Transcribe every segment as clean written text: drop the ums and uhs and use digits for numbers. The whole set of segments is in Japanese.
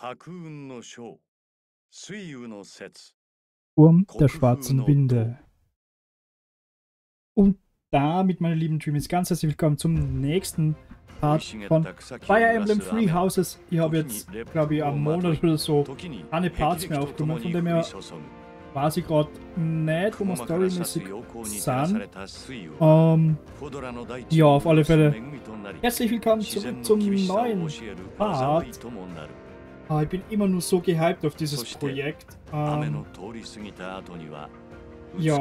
Turm der schwarzen Winde. Und damit, meine lieben Dreamies, ganz herzlich willkommen zum nächsten Part von Fire Emblem Three Houses. Ich habe jetzt, glaube ich, am Monat oder so keine Parts mehr aufgenommen, von dem her war sie gerade nicht, wo wir storymäßig sind. Ja, auf alle Fälle herzlich willkommen zum neuen Part. Ich bin immer nur so gehypt auf dieses Projekt. Ja,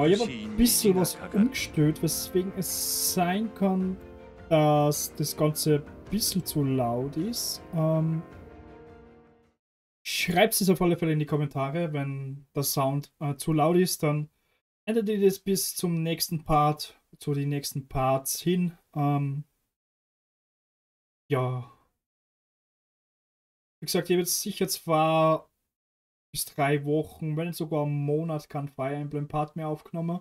ich habe ein bisschen was umgestellt, weswegen es sein kann, dass das Ganze ein bisschen zu laut ist. Schreibt es auf alle Fälle in die Kommentare, wenn der Sound zu laut ist, dann ändert ihr das bis zum nächsten Part, zu den nächsten Parts hin. Ja. Wie gesagt, ich habe sicher zwar bis 3 Wochen, wenn sogar einen Monat, kein Fire Emblem Part mehr aufgenommen.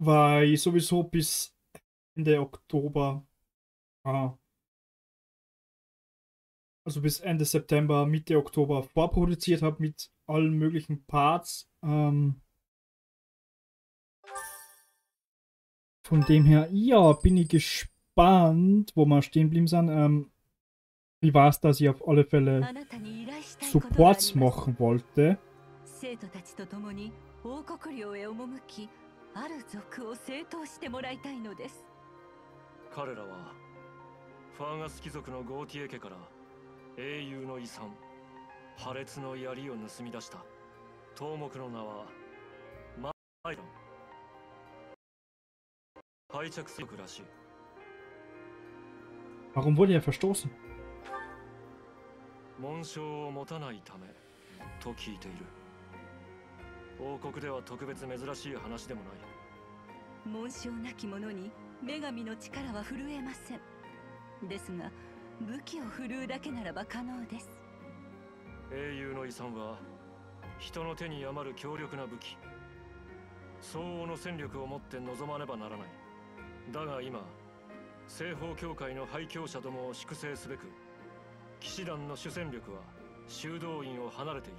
Weil ich sowieso bis Ende Oktober, also bis Ende September, Mitte Oktober vorproduziert habe mit allen möglichen Parts. Von dem her, ja, bin ich gespannt. Wo wir stehen geblieben sind. Wie war es, dass ich auf alle Fälle Supports machen wollte? Warum wurde er verstoßen?西方教会の廃教者どもを粛清すべく、騎士団の主戦力は修道院を離れている。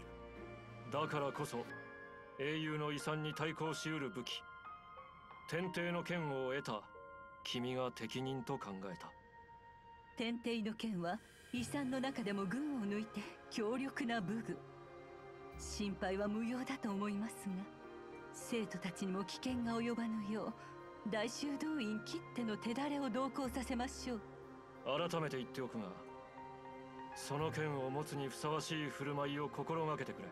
だからこそ、英雄の遺産に対抗しうる武器、天帝の剣を得た君が適任と考えた。天帝の剣は遺産の中でも群を抜いて強力な武具。心配は無用だと思いますが、生徒たちにも危険が及ばぬよう、大修道院きっての手だれを同行させましょう。改めて言っておくが、その剣を持つにふさわしい振る舞いを心がけてくれ。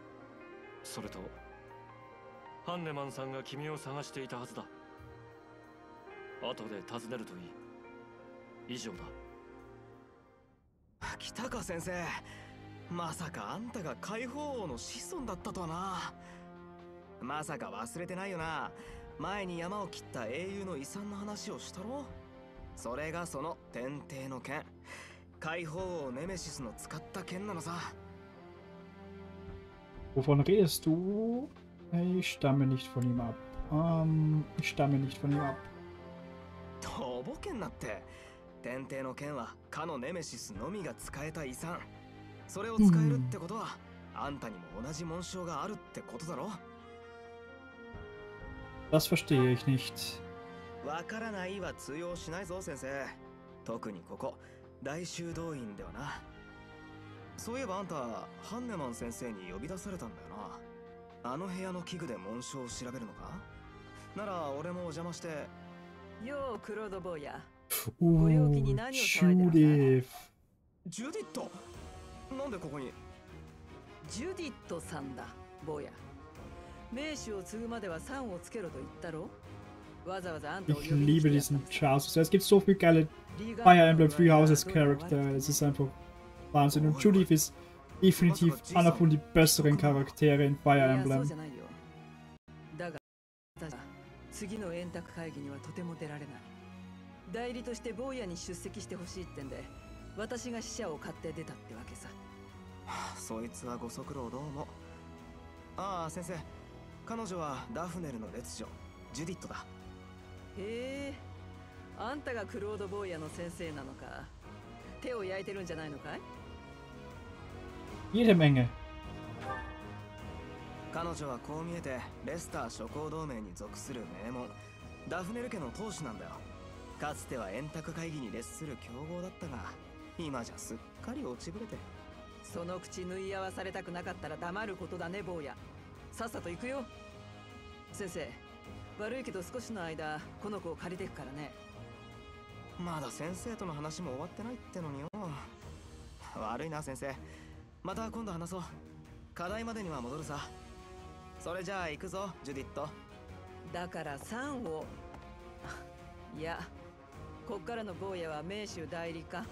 それとハンネマンさんが君を探していたはずだ。後で尋ねるといい。以上だ。北川先生、まさかあんたが解放王の子孫だったとはな。まさか忘れてないよな。前に山を切った英雄の遺産の話をしたろ。それがその天帝の剣、解放王ネメシスの使った剣なのさ。Wovon redest du? Ich stamme nicht von ihm ab. Ich stamme nicht von ihm ab. とぼけんなって。天帝の剣はかのネメシスのみが使えた遺産。それを使えるってことは、あんたにも同じ紋章があるってことだろ。Das verstehe ich nicht. わからないは通用しないぞ、先生。特にここ、大修道院ではな。そういえばあんた、ハンネマン先生に呼び出されたんだよな。あの部屋の器具で紋章を調べるのか？なら俺もお邪魔して。よう、クロード坊や。ご陽気に何をされてるのか？ジュディット！なんでここに？ジュディットさんだ、坊や。名手を継ぐまでは3をつけろと言ったろ。わざわざあんたを呼びに来た。Ich liebe diesen Charles. Es gibt so viele geile Fire Emblem Three Houses Charakter. Es ist einfach Wahnsinn. Und Judith ist definitiv einer von den besseren Charaktere in Fire Emblem. Ah, Sensei.彼女はダフネルの列女、ジュディットだ。へえ、あんたがクロード坊やの先生なのか。手を焼いてるんじゃないのかい？Jede Menge。彼女はこう見えてレスター諸侯同盟に属する名門ダフネル家の当主なんだよ。かつては円卓会議に列する強豪だったが、今じゃすっかり落ちぶれて。その口縫い合わされたくなかったら黙ることだね、坊や。さっさと行くよ。先生、悪いけど少しの間この子を借りていくからね。まだ先生との話も終わってないってのによ。悪いな先生、また今度話そう。課題までには戻るさ。それじゃあ行くぞ、ジュディット。だから3をいや、こっからの坊やは名手代理か。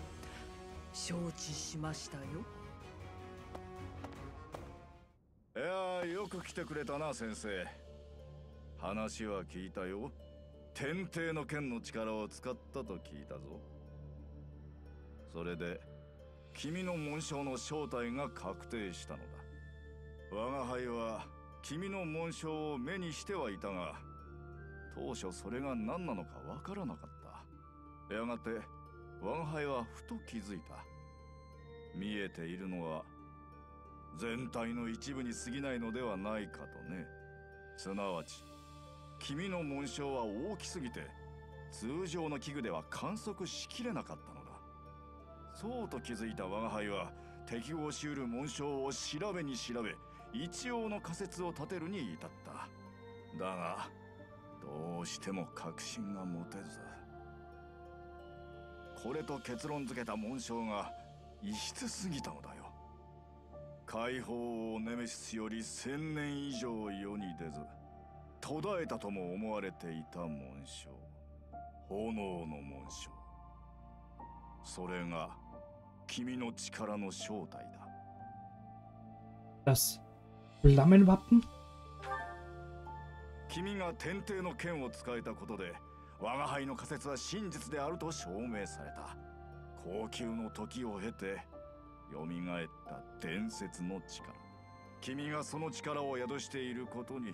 承知しましたよ。いや、よく来てくれたな先生。話は聞いたよ。天帝の剣の力を使ったと聞いたぞ。それで君の紋章の正体が確定したのだ。我が輩は君の紋章を目にしてはいたが、当初それが何なのかわからなかった。やがて我が輩はふと気づいた。見えているのは全体の一部に過ぎないのではないかとね。すなわち君の紋章は大きすぎて通常の器具では観測しきれなかったのだ。そうと気づいた我が輩は適合しうる紋章を調べに調べ、一応の仮説を立てるに至った。だがどうしても確信が持てず、これと結論付けた紋章が異質すぎたのだよ。解放王ネメシスより1000年以上世に出ず、途絶えたとも思われていた紋章、炎の紋章。それが君の力の正体だ。Das Flammenwappen？ 君が天帝の剣を使えたことで、我が輩の仮説は真実であると証明された。高級の時を経て蘇った伝説の力、君がその力を宿していることに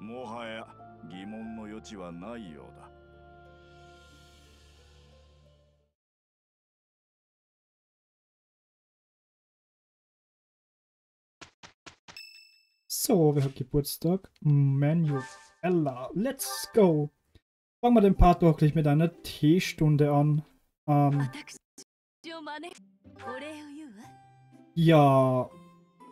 もはや疑問の余地はないようだ。So, wer hat Geburtstag? Manuela. Let's go! Fangen wir den Part doch gleich mit einer Teestunde an. Ja,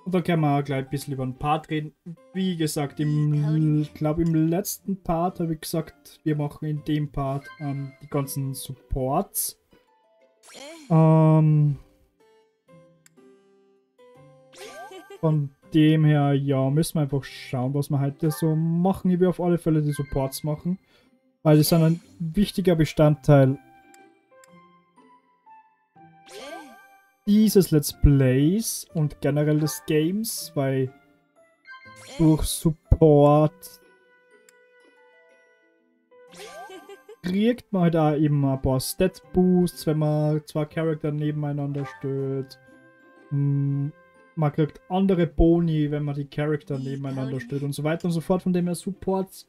da können wir auch gleich ein bisschen über den Part reden. Wie gesagt, ich glaube im letzten Part habe ich gesagt, wir machen in dem Part die ganzen Supports. Von dem her, ja, müssen wir einfach schauen, was wir heute so machen. Ich will auf alle Fälle die Supports machen, weil die sind ein wichtiger Bestandteil dieses Let's Plays und generell des Games, weil durch Support kriegt man halt auch eben ein paar Stat Boosts, wenn man zwei Charakter nebeneinander stellt. Man kriegt andere Boni, wenn man die Charakter nebeneinander stellt und so weiter und so fort. Von dem her, Supports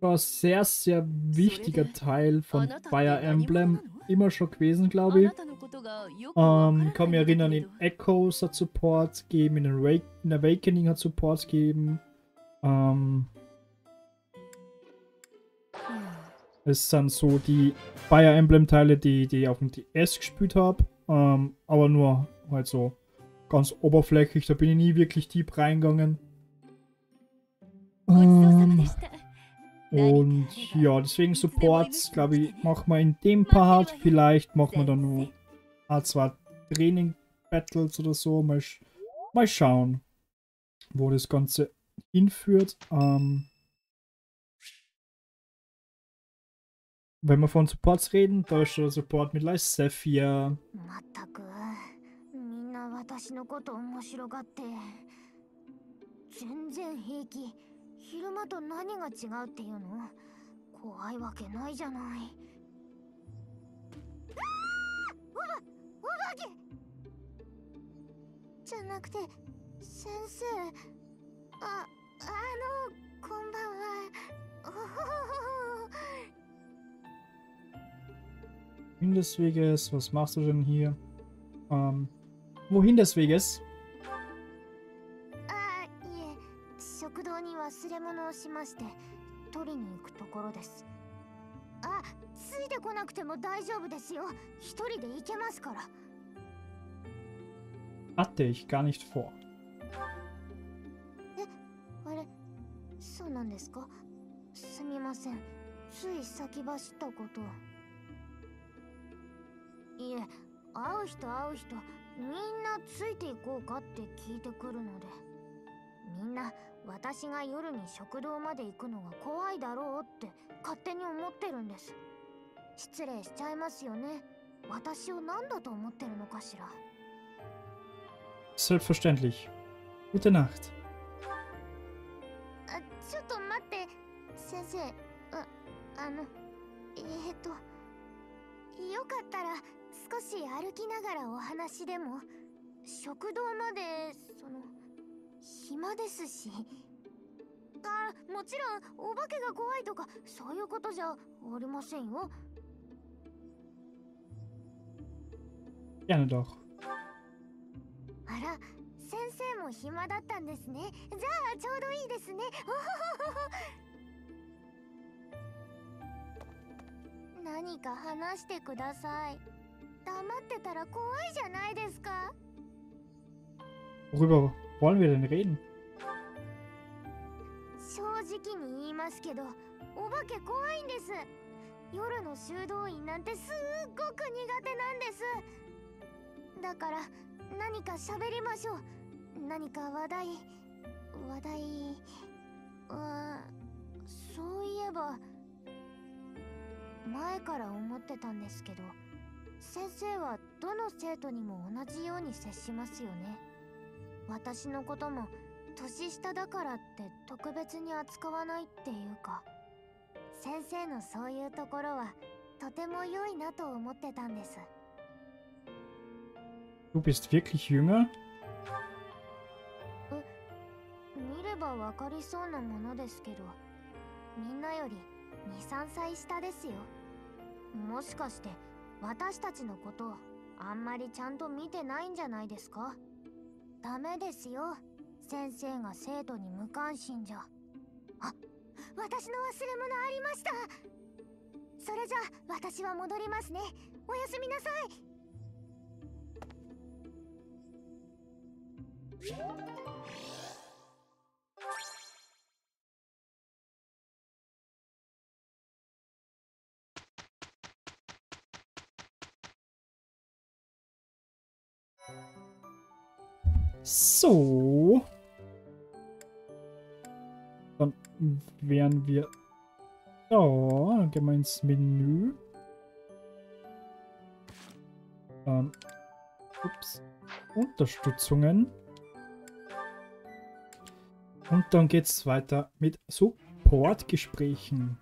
war ein sehr, sehr wichtiger Teil von Fire Emblem immer schon gewesen, glaube ich. Kann mich erinnern, in Echoes hat Support gegeben, in Awakening hat Support gegeben. Es sind so die Fire Emblem Teile, die ich auf dem DS gespielt habe, aber nur halt so ganz oberflächlich, da bin ich nie wirklich deep reingegangen. Und ja, deswegen Supports, glaube ich, machen wir in dem Part. Vielleicht machen wir dann nur A2 Training Battles oder so. Mal schauen, wo das Ganze hinführt. Wenn wir von Supports reden, da ist schon Support mit Lysithea. Mindesweges, was machst du denn hier? Wohin des Weges? Hatte ich gar nicht vor. Selbstverständlich. Gute Nacht. Gerne doch. Worüber wollen wir denn reden? Du bist wirklich jünger? So. Dann wären wir da. Dann gehen wir ins Menü. Dann. Ups. Unterstützungen. Und dann geht's weiter mit Supportgesprächen.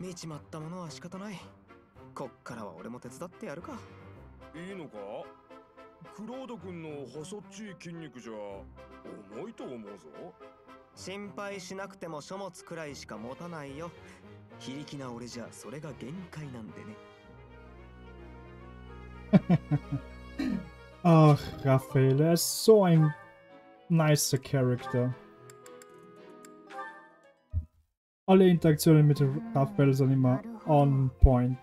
見ちまったものは仕方ない。こっからは俺も手伝ってやるか。いいのか？クロード君の細っちい筋肉じゃ重いと思うぞ。心配しなくても書物くらいしか持たないよ。非力な俺じゃそれが限界なんでね。Ach, Raphael, er ist so ein nicer Charakter. Alle Interaktionen mit Raphael sind immer on point.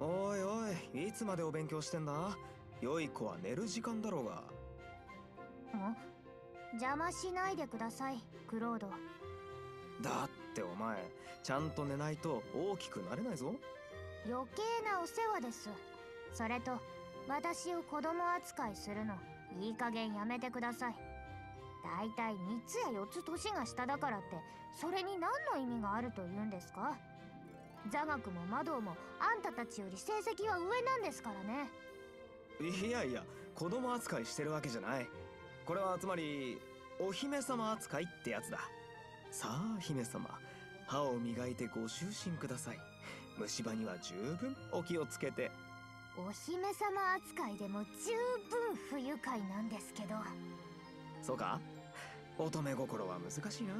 おいおい、いつまでお勉強してんだ。良い子は寝る時間だろうが。邪魔しないでください、クロード。だってお前、ちゃんと寝ないと大きくなれないぞ。余計なお世話です。それと、私を子供扱いするの、いい加減やめてください。だいたい3つや4つ年が下だからって、それに何の意味があると言うんですか？座学も魔道もあんたたちより成績は上なんですからね。いやいや、子供扱いしてるわけじゃない。これはつまりお姫様扱いってやつだ。さあ姫様、歯を磨いてご就寝ください。虫歯には十分お気をつけて。お姫様扱いでも十分不愉快なんですけど。そうか、乙女心は難しいな。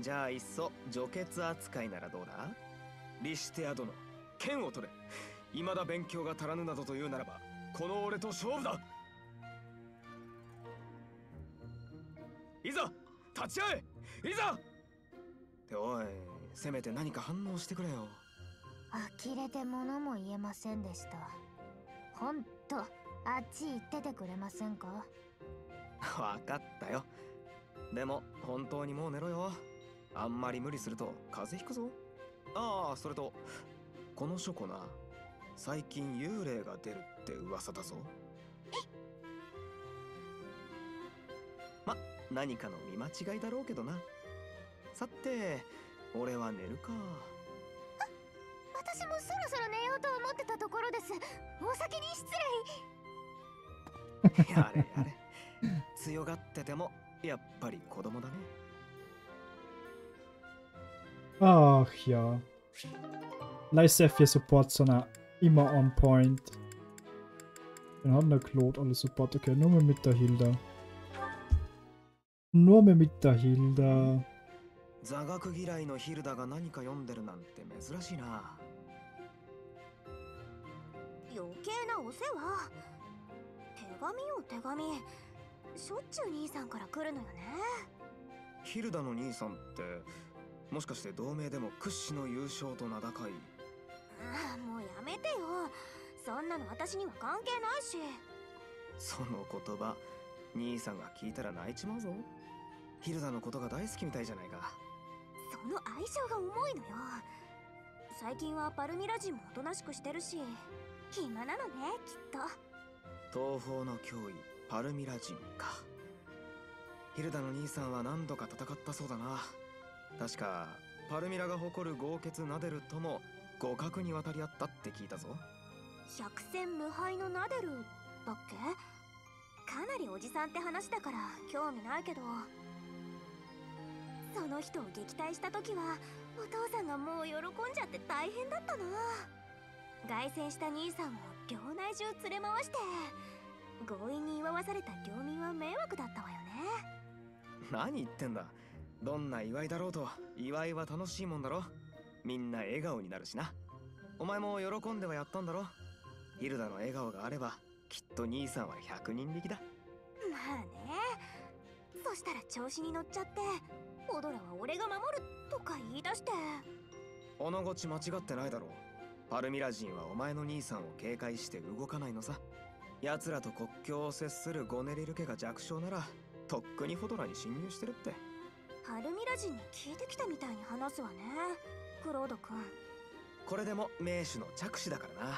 じゃあいっそ除血扱いならどうだ。リシテア殿、剣を取れ。未だ勉強が足らぬなどというならば、この俺と勝負だ。いざ立ち会え、いざ。っておい、せめて何か反応してくれよ。呆れて物も言えませんでした。ほんと、あっち行っててくれませんか？わかったよ。でも本当にもう寝ろよ。あんまり無理すると風邪ひくぞ。ああ、それとこの書庫な、最近幽霊が出るって噂だぞ。ま、何かの見間違いだろうけどな。さて、俺は寝るか。あ、私もそろそろ寝ようと思ってたところです。お先に失礼。やれやれ、強がっててもやっぱり子供だね。Ach ja. Lysithea Support, sondern immer on point. Den haben der Claude alle Support. Okay, nur mehr mit der Hilda. Nur mehr mit der Hilda. Hilda no Nisan ってもしかして同盟でも屈指の優勝と名高い？ああ、もうやめてよ。そんなの私には関係ないし。その言葉、兄さんが聞いたら泣いちまうぞ。ヒルダのことが大好きみたいじゃないか。その愛情が重いのよ。最近はパルミラ人もおとなしくしてるし、暇なのね、きっと。東方の脅威、パルミラ人か。ヒルダの兄さんは何度か戦ったそうだな。確かパルミラが誇る豪傑ナデルとも互角に渡り合ったって聞いたぞ。百戦無敗のナデルだっけ？かなりおじさんって話だから興味ないけど、その人を撃退した時はお父さんがもう喜んじゃって大変だったな。凱旋した兄さんを領内中連れ回して、強引に祝わされた領民は迷惑だったわよね。何言ってんだ。どんな祝いだろうと、祝いは楽しいもんだろ。みんな笑顔になるしな。お前も喜んではやったんだろ。ヒルダの笑顔があればきっと兄さんは100人力だ。まあね。そしたら調子に乗っちゃって、オドラは俺が守るとか言い出して。おのごち間違ってないだろう。パルミラ人はお前の兄さんを警戒して動かないのさ。奴らと国境を接するゴネリル家が弱小ならとっくにフォドラに侵入してるって。パルミラ人に聞いてきたみたいに話すわね、クロード君。これでも名手の着手だからな。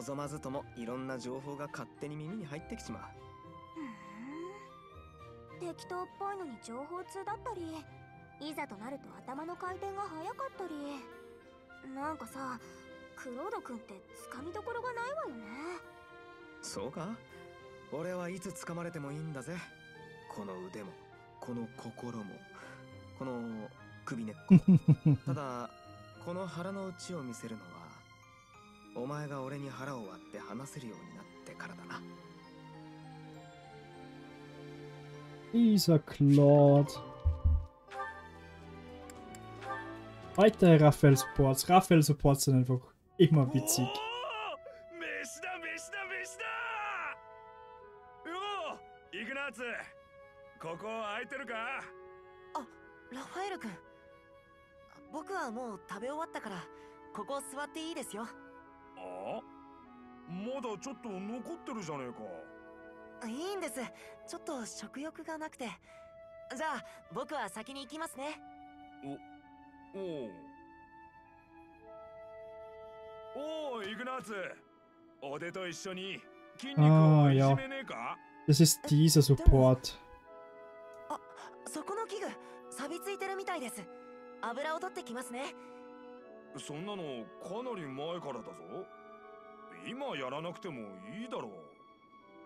望まずともいろんな情報が勝手に耳に入ってきちまう。適当っぽいのに情報通だったり、いざとなると頭の回転が早かったり。なんかさ、クロード君ってつかみどころがないわよね。そうか。俺はいつつかまれてもいいんだぜ。この腕もこの心もこの首根っこもただこの腹の内を見せるのはお前が俺に腹を割って話せるようになってからだな。Dieser Claude. Weiter Raphael Supports. Raphael Supports sind einfach immer witzig. Oh, いいんです。ちょっと食欲がなくて。じゃあ僕は先に行きますね。おおイグナーツ、おでと一緒に筋肉を締めねえか。This is dieser Support。あ、そこの器具錆びついてるみたいです。油を取ってきますね。そんなのかなり前からだぞ。今やらなくてもいいだろう。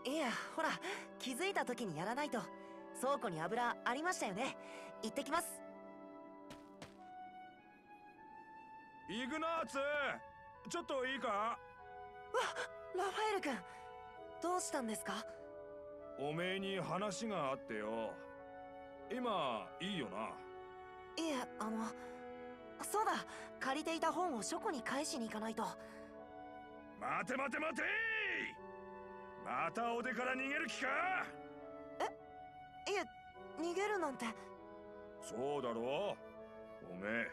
いや、ほら、気づいた時にやらないと。倉庫に油ありましたよね。行ってきます。イグナーツ、ちょっといいか。わっ、ラファエル君、どうしたんですか。おめえに話があってよ。今いいよな。いや、そうだ、借りていた本を書庫に返しに行かないと。待て待て待て。 またおでから逃げる気か。え、いや逃げるなんて。そうだろう。おめえ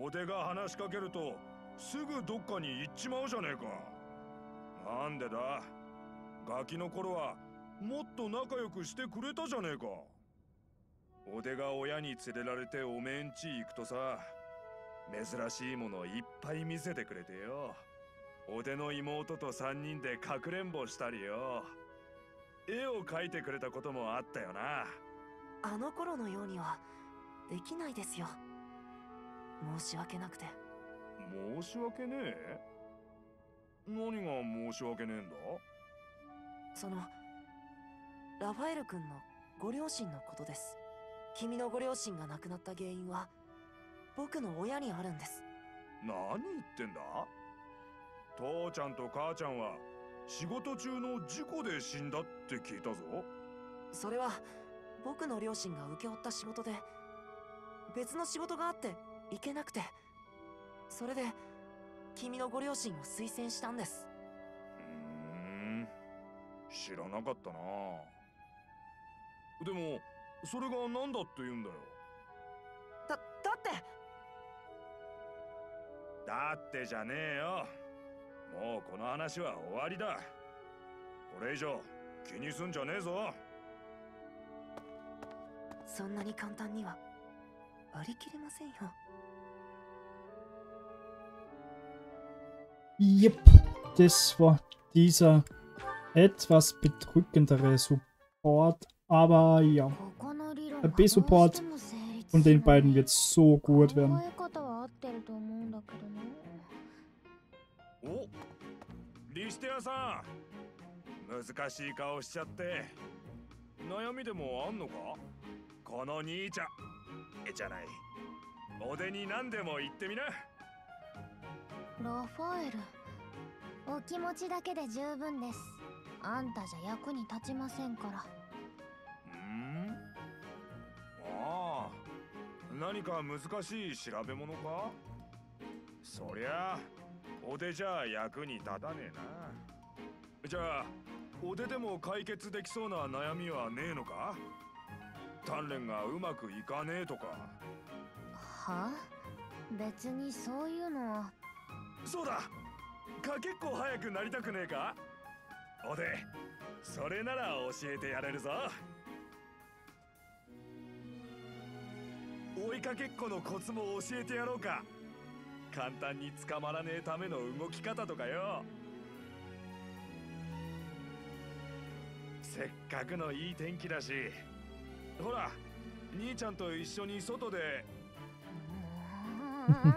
おでが話しかけるとすぐどっかに行っちまうじゃねえか。なんでだ。ガキの頃はもっと仲良くしてくれたじゃねえか。おでが親に連れられておめえんち行くとさ、珍しいものいっぱい見せてくれてよ。 おでの妹と3人でかくれんぼしたりよ。絵を描いてくれたこともあったよな。あの頃のようにはできないですよ。申し訳なくて。申し訳ねえ。何が申し訳ねえんだ。そのラファエル君のご両親のことです。君のご両親が亡くなった原因は僕の親にあるんです。何言ってんだ。 父ちゃんと母ちゃんは仕事中の事故で死んだって聞いたぞ。それは僕の両親が請け負った仕事で、別の仕事があって行けなくて、それで君のご両親を推薦したんです。知らなかったな。でもそれが何だって言うんだよ。だってじゃねえよ。 もうこの話は終わりだ。これ以上気にすんじゃねえぞ。そんなに簡単には割り切れませんよ。Yep, das war dieser etwas bedrückendere Support, aber ja, der B-Support von den beiden wird so gut werden. お、リステアさん、難しい顔しちゃって。悩みでもあんのか。この兄ちゃんじゃないおでに何でも言ってみな。ラファエル、お気持ちだけで十分です。あんたじゃ役に立ちませんから。んああ、何か難しい調べ物か。そりゃ おでじゃ役に立たねえな。じゃあおででも解決できそうな悩みはねえのか。鍛錬がうまくいかねえとか。はあ、別にそういうのは。そうだ、かけっこ早くなりたくねえか。おで、それなら教えてやれるぞ。追いかけっこのコツも教えてやろうか。 簡単に捕まらねえための動き方とかよ。せっかくのいい天気だし、ほら兄ちゃんと一緒に外で。うるさいうるさ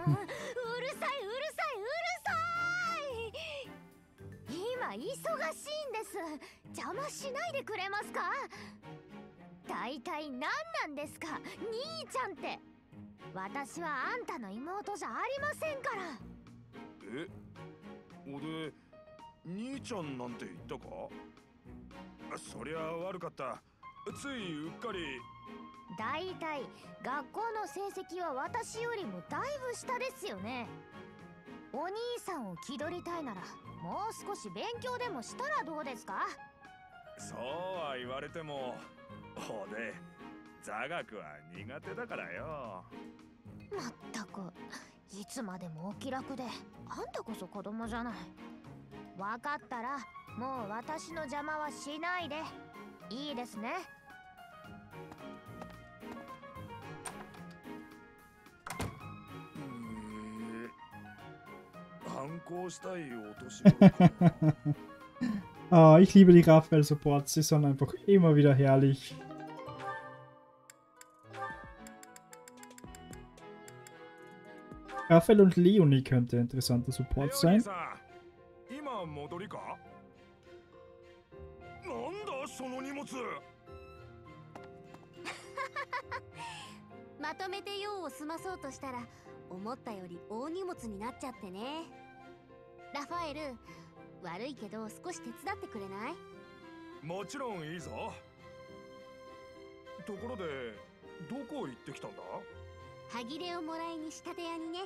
いうるさい。今忙しいんです。邪魔しないでくれますか。大体何なんですか兄ちゃんって。私はあんたの妹じゃありませんから。え、俺兄ちゃんなんて言ったか。そりゃ悪かった、ついうっかり。大体学校の成績は私よりもだいぶ下ですよね。お兄さんを気取りたいならもう少し勉強でもしたらどうですか。そうは言われても俺座学は苦手だからよ。まったくいつまでもお気楽で、あんたこそ子供じゃない。分かったらもう私の邪魔はしないでいいですね。Oh, ich liebe die Raphael-Supports, sie sind einfach immer wieder herrlich. Raphael und Leonie könnte interessanter Support sein. Raphael, 悪いけど少し手伝ってくれない？もちろんいいぞ。ところでどこ行ってきたんだ？はぎれをもらいに仕立て屋にね。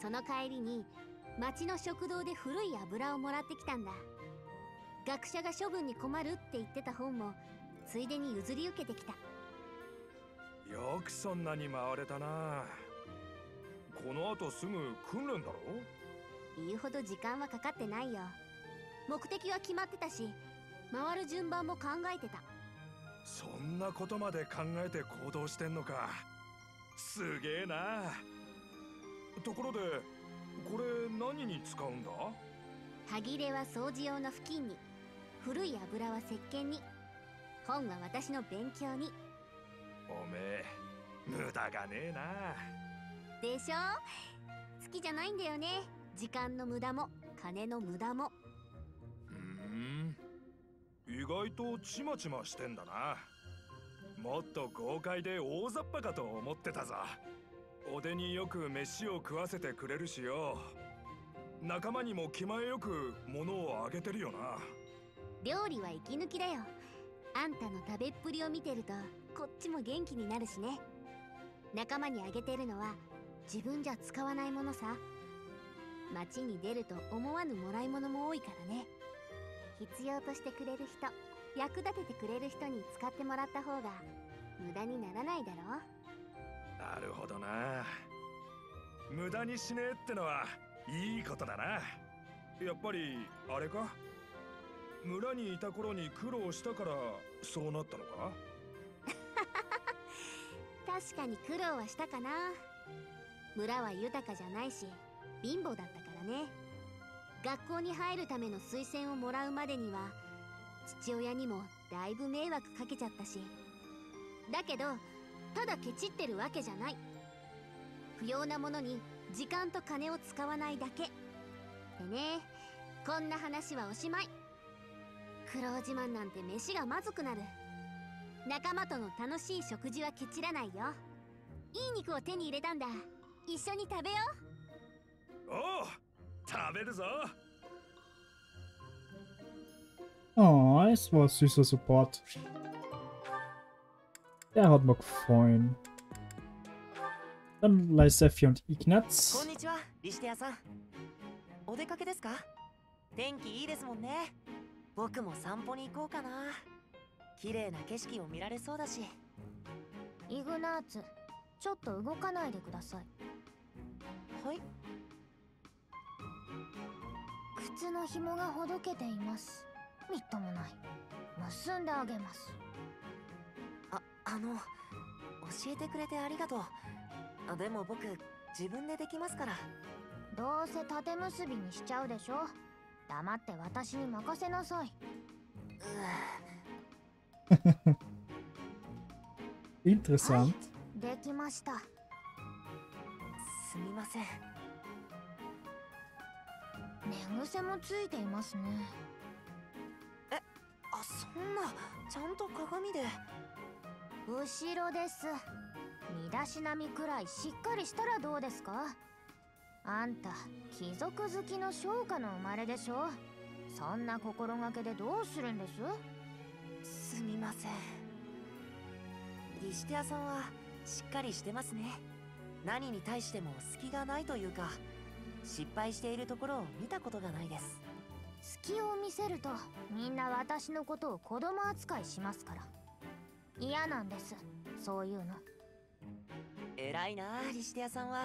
その帰りに町の食堂で古い油をもらってきたんだ。学者が処分に困るって言ってた本もついでに譲り受けてきた。よくそんなに回れたな。この後すぐ訓練だろ？言うほど時間はかかってないよ。目的は決まってたし、回る順番も考えてた。そんなことまで考えて行動してんのか。すげえな。ところでこれ何に使うんだ？はぎれは掃除用の布巾に、古い油は石鹸に、本は私の勉強に。おめえ無駄がねえな。でしょ？好きじゃないんだよね。時間の無駄も金の無駄も。意外とちまちましてんだな。もっと豪快で大雑把かと思ってたぞ。おでによく飯を食わせてくれるしよ。仲間にも気前よく物をあげてるよな。料理は息抜きだよ。あんたの食べっぷりを見てるとこっちも元気になるしね。仲間にあげてるのは自分じゃ使わないものさ。街に出ると思わぬもらい物も多いからね。必要としてくれる人、役立ててくれる人に使ってもらった方が無駄にならないだろう。なるほどな。無駄にしねえってのはいいことだな。やっぱりあれか、村にいた頃に苦労したからそうなったのか。確かに苦労はしたかな。村は豊かじゃないし貧乏だったからね。学校に入るための推薦をもらうまでには父親にもだいぶ迷惑かけちゃったし。だけどただケチってるわけじゃない。不要なものに時間と金を使わないだけでね。こんな話はおしまい。苦労自慢なんて飯がまずくなる。仲間との楽しい食事はケチらないよ。いい肉を手に入れたんだ。一緒に食べよう。Oh, 食べるぞ。 Oh, es war süßer Support. Der hat mich gefreut. Dann Lysithea und Ignaz. Konnichiwa, Lysithea-san. Odekake desu ka? Tenki ii desu mon ne. Boku mo sanpo ni ikou ka na. Kirei na keshiki o mirare sou da shi. Ignaz, chotto ugokanai de kudasai. Hai?靴の紐がほどけています。みっともない。結んであげます。教えてくれてありがとう。でも僕、自分でできますから。どうせ縦結びにしちゃうでしょ。黙って私に任せなさい。インテレサント。はい、できました。すみません。寝癖もついていますね。え、あ、そんな、ちゃんと鏡で。後ろです。身だしなみくらいしっかりしたらどうですか。あんた貴族好きの商家の生まれでしょ。そんな心がけでどうするんです。すみません。リシティアさんはしっかりしてますね。何に対しても隙がないというか、失敗しているところを見たことがないです。隙を見せるとみんな私のことを子供扱いしますから、嫌なんです、そういうの。偉いなあ、リシティアさんは。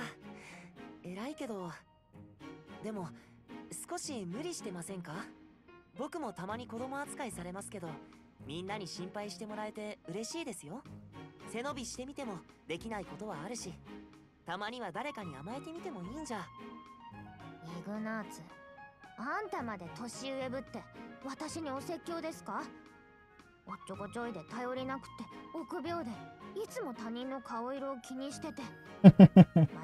偉いけど、でも少し無理してませんか？僕もたまに子供扱いされますけど、みんなに心配してもらえて嬉しいですよ。背伸びしてみてもできないことはあるし、たまには誰かに甘えてみてもいいんじゃ。イグナーツ、あんたまで年上ぶって私にお説教ですか？おっちょこちょいで頼りなくて臆病で、いつも他人の顔色を気にしてて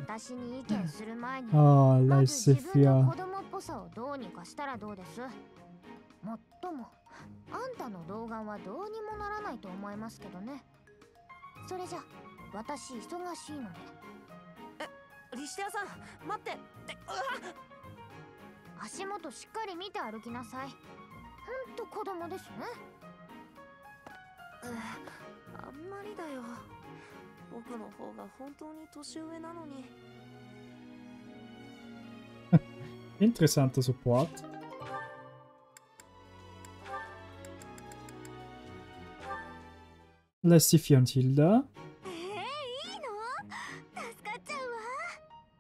私に意見する前にまず自分の子供っぽさをどうにかしたらどうです。もっともあんたの童顔はどうにもならないと思いますけどね。それじゃ私忙しいので。え、リシティアさん待ってって。うわっ、足元しっかり見て歩きなさい。ほんと子供ですね。あんまりだよ。僕の方が本当に年上なのに。Interessante Support. Lysithea und Hilda. Okay, auch sehr interessanter Support.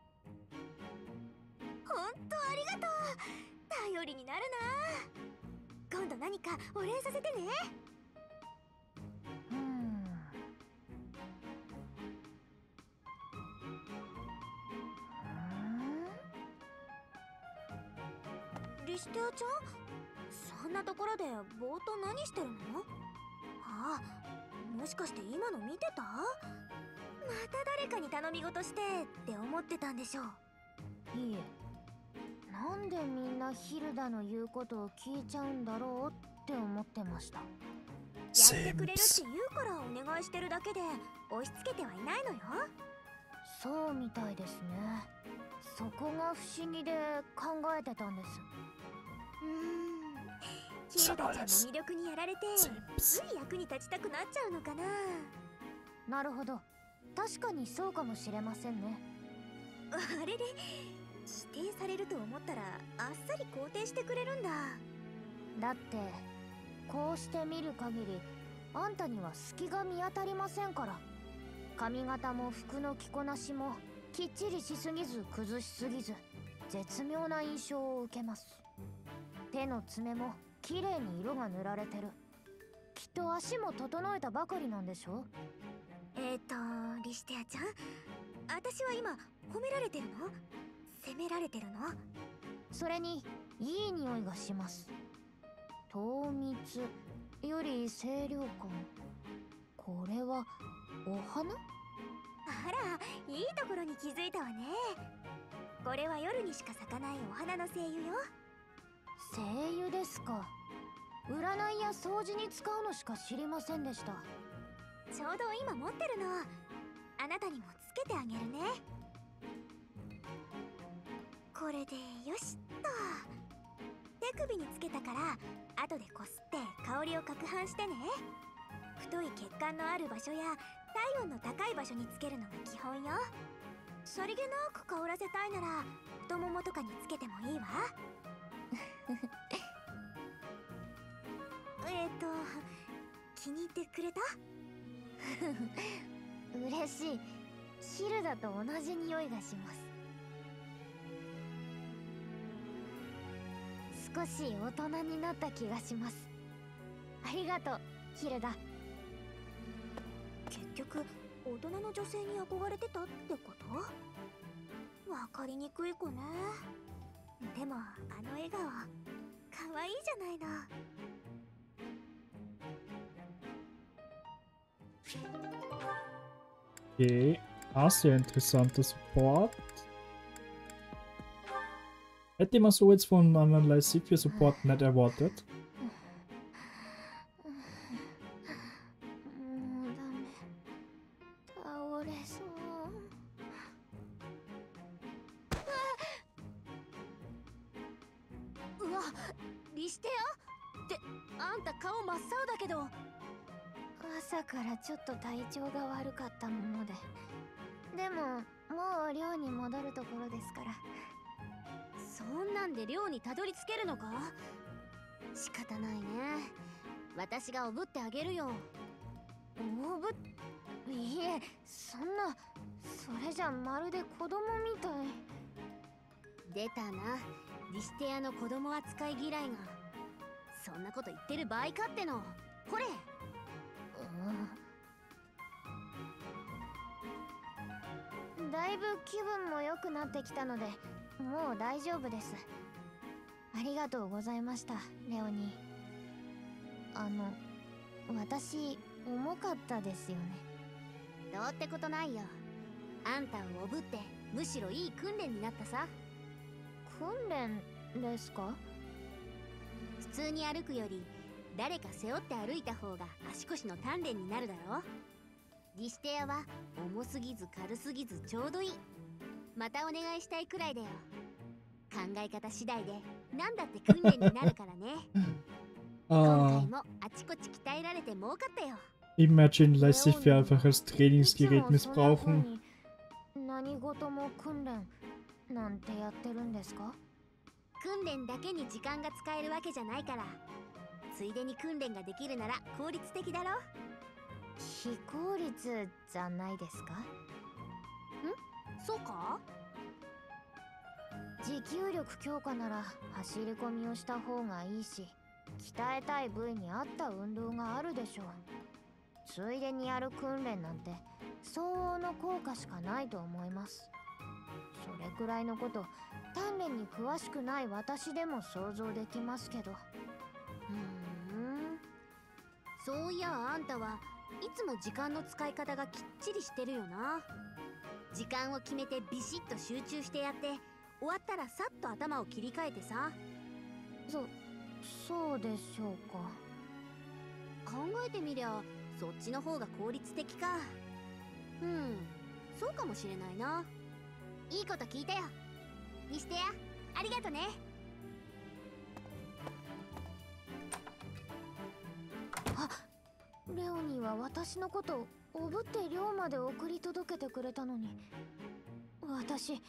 Hätte man so jetzt von einem Lysithea-Support nicht erwartet. よ。リステアってあんた顔真っ青だけど。朝からちょっと体調が悪かったもので。でももう寮に戻るところですから。そんなんで寮にたどり着けるのか。仕方ないね。私がおぶってあげるよ。おぶっ…いえ、そんな…それじゃまるで子供みたい。出たな、リステアの子供扱い嫌いが。そんなこと言ってる場合かっての。これ、だいぶ気分も良くなってきたのでもう大丈夫です。ありがとうございました、レオニー。私、重かったですよね。どうってことないよ。あんたをおぶってむしろいい訓練になったさ。訓練ですか？普通に歩くより誰か背負って歩いた方が足腰の鍛錬になるだろう。リステアは重すぎず軽すぎずちょうどいい。またお願いしたいくらいだよ。考え方次第で何だって訓練になるからね。今回もあちこち鍛えられて儲かったよ。Imagine Lysithea einfach als Trainingsgerät missbrauchen. 何事も訓練なんてやってるんですか？訓練だけに時間が使えるわけじゃないから。ついでに訓練ができるなら効率的だろ。非効率じゃないですか？ん？そうか？持久力強化なら走り込みをした方がいいし、鍛えたい部位に合った運動があるでしょう。ついでにやる訓練なんて相応の効果しかないと思います。それくらいのこと鍛錬に詳しくない私でも想像できますけど。そういや、あんたはいつも時間の使い方がきっちりしてるよな。時間を決めてビシッと集中してやって、終わったらさっと頭を切り替えてさ。そうでしょうか。考えてみりゃそっちの方が効率的か。うん、そうかもしれないな。いいこと聞いたよ。リステア、ありがとね。あ、レオニーは私のことをおぶって寮まで送り届けてくれたのに、私偉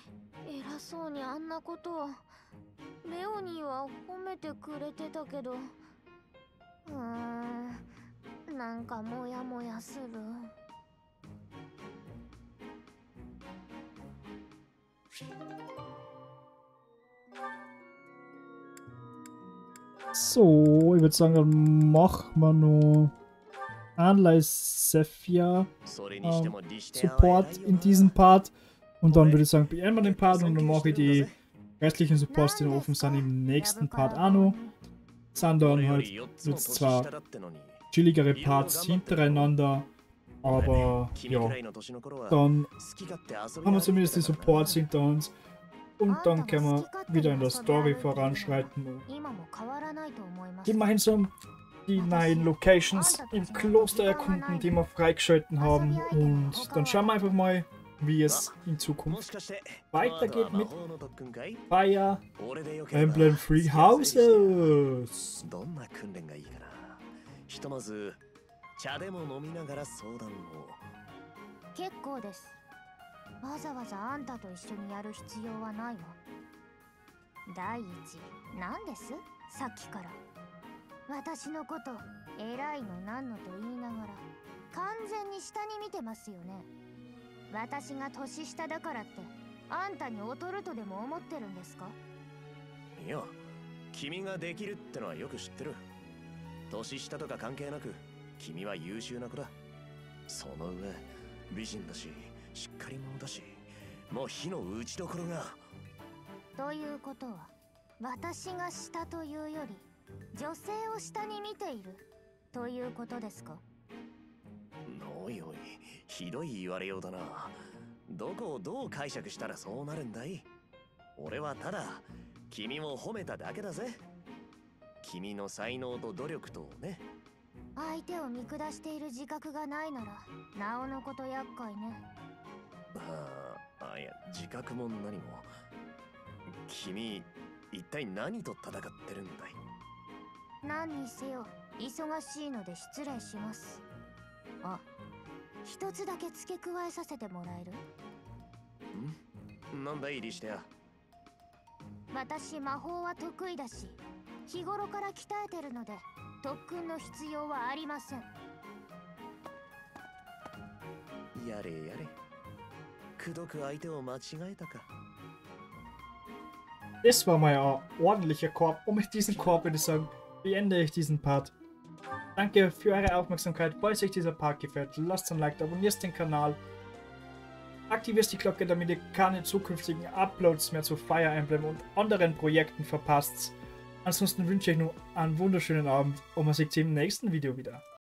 そうにあんなことを。レオニーは褒めてくれてたけど、なんかモヤモヤする。So, ich würde sagen, dann mach mal nur Lysithea Support in diesem Part. Und dann würde ich sagen, beenden wir den Part und dann mache ich die restlichen Supports, die noch offen sind, im nächsten Part auch noch. Sind dann halt jetzt zwar chilligere Parts hintereinander, aber ja, dann haben wir zumindest die Supports hinter uns. Und dann können wir wieder in der Story voranschreiten. Immerhin so die neuen Locations im Kloster erkunden, die wir freigeschalten haben. Und dann schauen wir einfach mal, wie es in Zukunft weitergeht mit Fire Emblem Three Houses.わざわざあんたと一緒にやる必要はないわ。第一、何です？さっきから私のこと偉いの何のと言いながら完全に下に見てますよね。私が年下だからってあんたに劣るとでも思ってるんですか？いや、君ができるってのはよく知ってる。年下とか関係なく君は優秀な子だ。その上美人だししっかり者だし、もう火の打ちどころが。ということは、私が下というより女性を下に見ているということですか？おいおい、ひどい言われようだな。どこをどう解釈したらそうなるんだい？俺はただ君を褒めただけだぜ。君の才能と努力とね。相手を見下している自覚がないならなおのこと厄介ね。いや、自覚も何も。君、一体何と戦ってるんだい？何にせよ忙しいので失礼します。あ、一つだけ付け加えさせてもらえる？ん？なんだいリシテア。私魔法は得意だし日頃から鍛えてるので特訓の必要はありません。やれやれ、くどく相手を間違えたか。Das war mal ja ordentlicher Korb. Und mit diesem Korb würde ich sagen, beende ich diesen Part. Danke für eure Aufmerksamkeit. Falls euch dieser Part gefällt, lasst ein Like, abonniert den Kanal, aktiviert die Glocke, damit ihr keine zukünftigen Uploads mehr zu Fire Emblem und anderen Projekten verpasst. Ansonsten wünsche ich nur einen wunderschönen Abend und man sieht sich im nächsten Video wieder.